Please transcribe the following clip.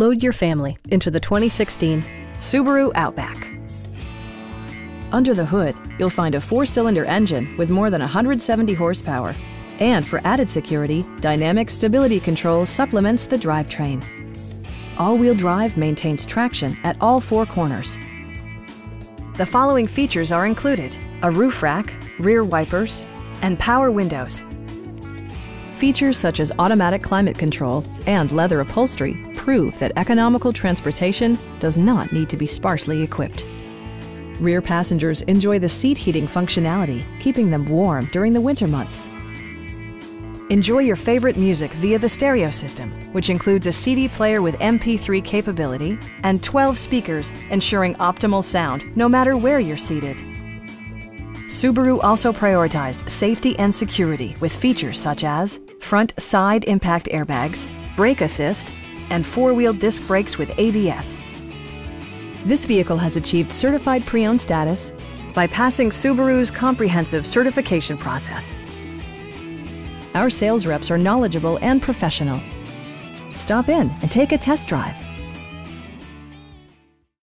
Load your family into the 2016 Subaru Outback. Under the hood, you'll find a 4-cylinder engine with more than 170 horsepower. And for added security, dynamic stability control supplements the drivetrain. All-wheel drive maintains traction at all four corners. The following features are included: a roof rack, rear wipers, and power windows. Features such as automatic climate control and leather upholstery prove that economical transportation does not need to be sparsely equipped. Rear passengers enjoy the seat heating functionality, keeping them warm during the winter months. Enjoy your favorite music via the stereo system, which includes a CD player with MP3 capability and 12 speakers, ensuring optimal sound no matter where you're seated. Subaru also prioritized safety and security with features such as front side impact airbags, brake assist, and 4-wheel disc brakes with ABS. This vehicle has achieved certified pre-owned status by passing Subaru's comprehensive certification process. Our sales reps are knowledgeable and professional. Stop in and take a test drive.